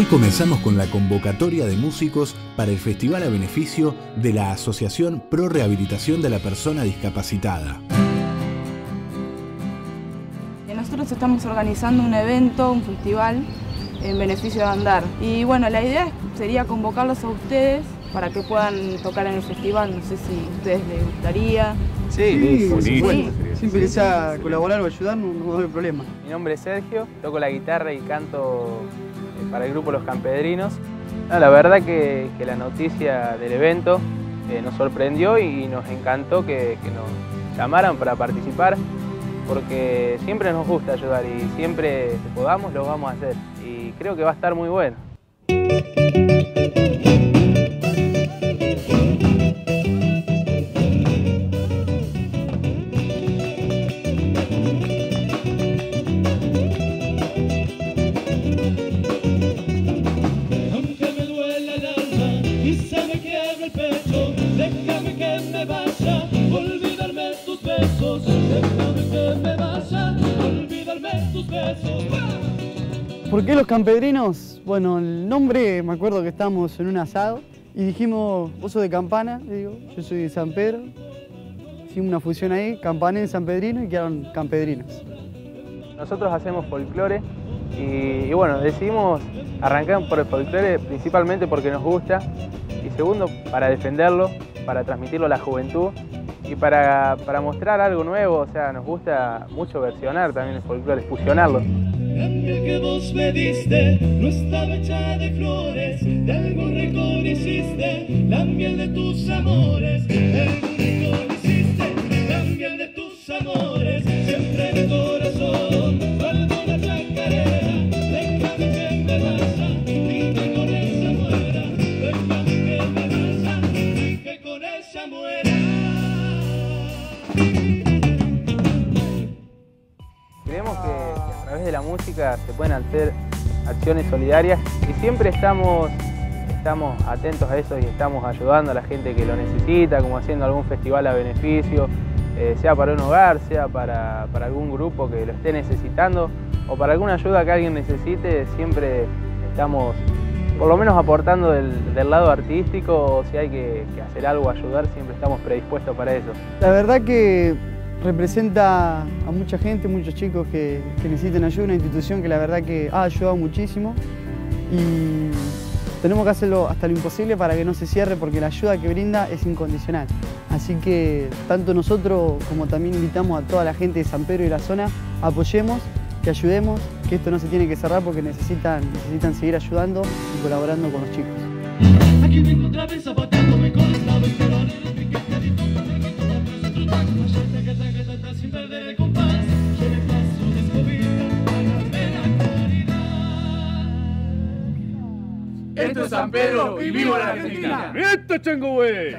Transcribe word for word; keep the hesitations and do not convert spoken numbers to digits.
Hoy comenzamos con la convocatoria de músicos para el festival a beneficio de la Asociación Pro-Rehabilitación de la Persona Discapacitada. Nosotros estamos organizando un evento, un festival, en beneficio de Andar. Y bueno, la idea sería convocarlos a ustedes para que puedan tocar en el festival. No sé si a ustedes les gustaría. Sí, por sí, supuesto. Sí. Siempre que sea colaborar o ayudar, no, no hay problema. Mi nombre es Sergio, toco la guitarra y canto para el grupo Los Campedrinos. No, la verdad que, que la noticia del evento eh, nos sorprendió y nos encantó que, que nos llamaran para participar, porque siempre nos gusta ayudar y siempre que podamos lo vamos a hacer. Y creo que va a estar muy bueno. Déjame que me vaya, olvidarme tus besos. Déjame que me vaya, olvidarme tus besos. ¿Por qué Los Campedrinos? Bueno, el nombre, me acuerdo que estábamos en un asado y dijimos, vos sos de Campana, y digo, yo soy de San Pedro. Hicimos una fusión ahí, Campané en San Pedrino, y quedaron Campedrinos. Nosotros hacemos folclore y, y bueno, decidimos arrancar por el folclore principalmente porque nos gusta. Y segundo, para defenderlo, para transmitirlo a la juventud y para, para mostrar algo nuevo. O sea, nos gusta mucho versionar también el folclore, fusionarlo. Creemos que a través de la música se pueden hacer acciones solidarias y siempre estamos, estamos atentos a eso y estamos ayudando a la gente que lo necesita, como haciendo algún festival a beneficio, eh, sea para un hogar, sea para, para algún grupo que lo esté necesitando o para alguna ayuda que alguien necesite. Siempre estamos por lo menos aportando del, del lado artístico, o si hay que, que hacer algo, ayudar, siempre estamos predispuestos para eso. La verdad que representa a mucha gente, muchos chicos que, que necesitan ayuda, una institución que la verdad que ha ayudado muchísimo y tenemos que hacerlo hasta lo imposible para que no se cierre, porque la ayuda que brinda es incondicional. Así que tanto nosotros como también invitamos a toda la gente de San Pedro y la zona, apoyemos, que ayudemos, que esto no se tiene que cerrar porque necesitan, necesitan seguir ayudando y colaborando con los chicos. Aquí vengo otra vez zapateándome con el lado entero, los piquetes y todo, porque todo por ese trutaco, la gente que está, que está, está sin perder el compás, yo le paso de escobita a la melancolía. Esto es San Pedro y vivo la Argentina. ¡Esto es chango, güey!